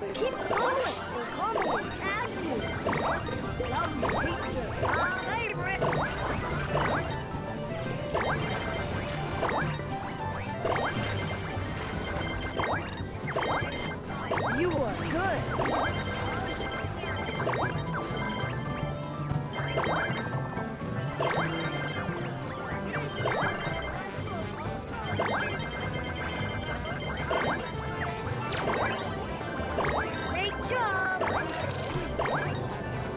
Keep going! We're coming to town! Yum pizza! My favorite! You are good! Great job! You are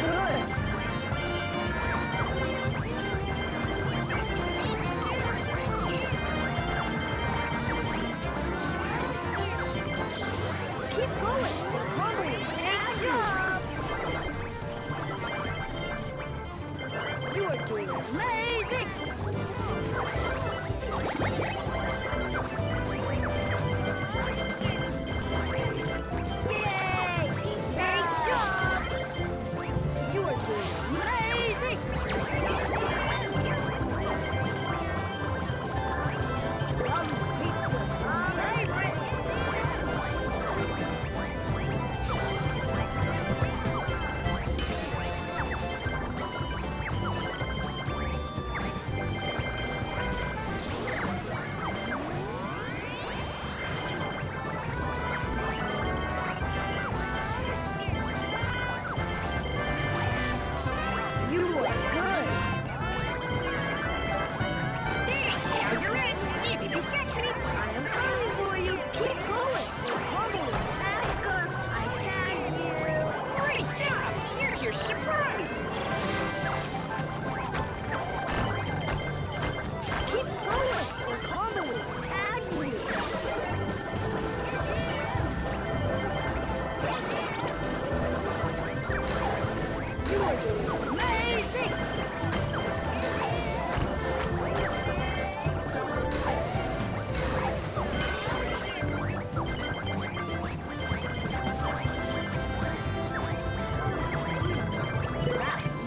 good!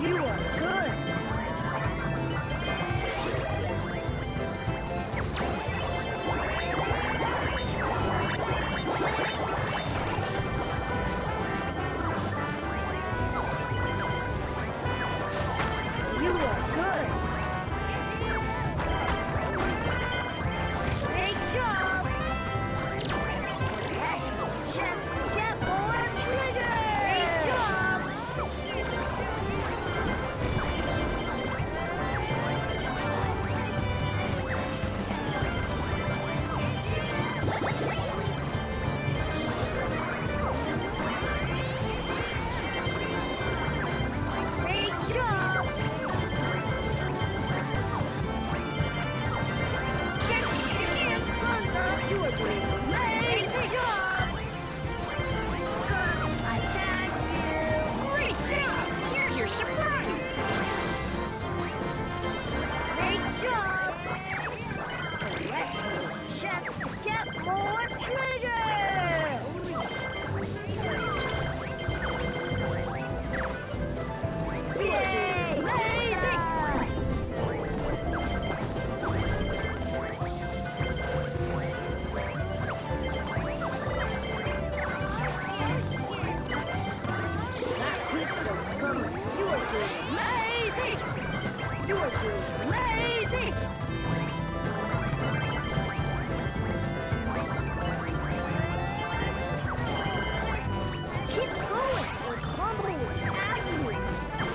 You You are too lazy! Keep going or Bumble will tag you!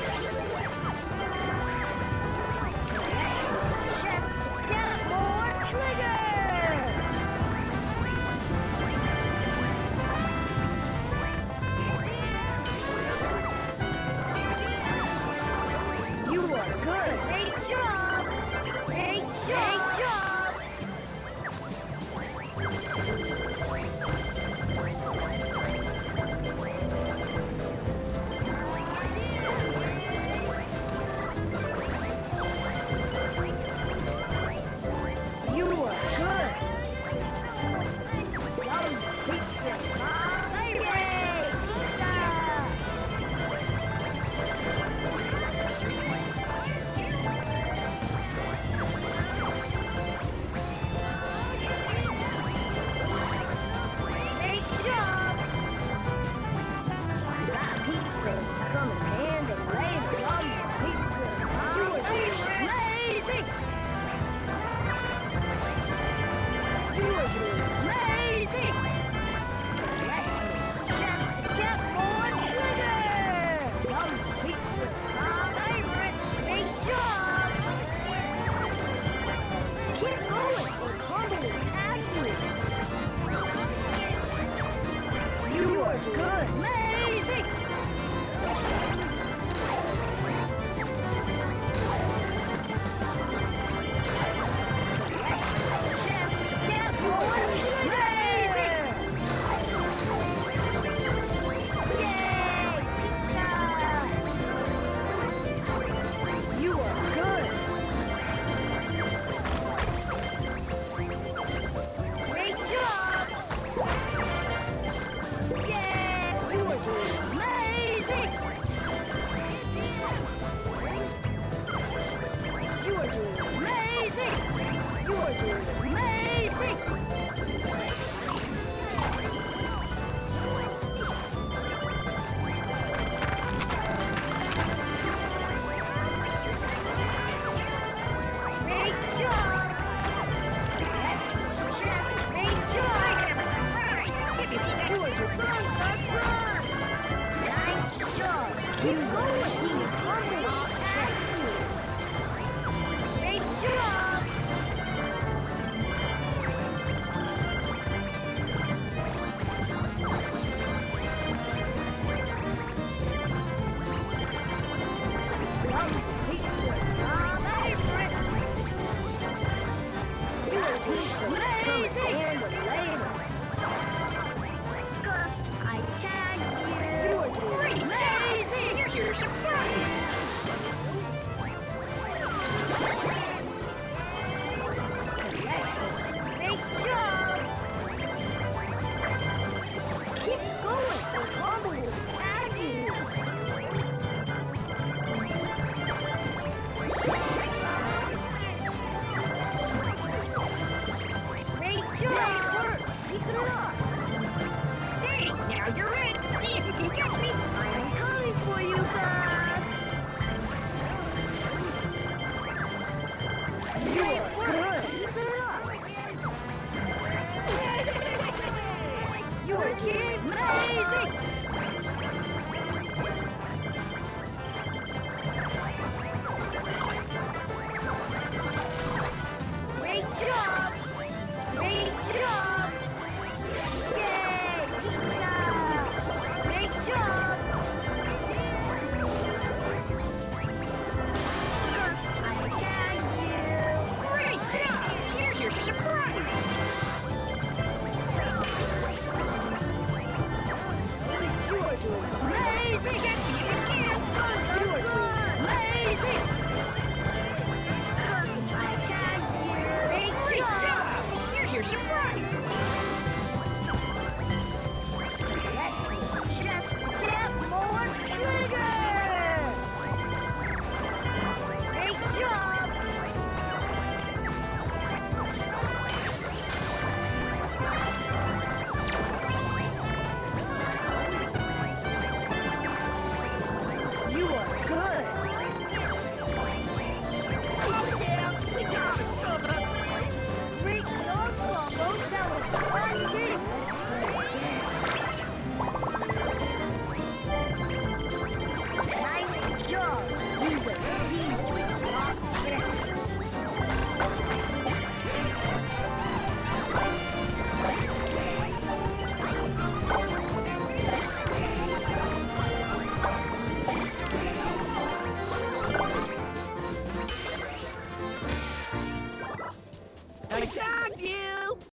Just get more treasure! You are good! Great job! Great job! Great job!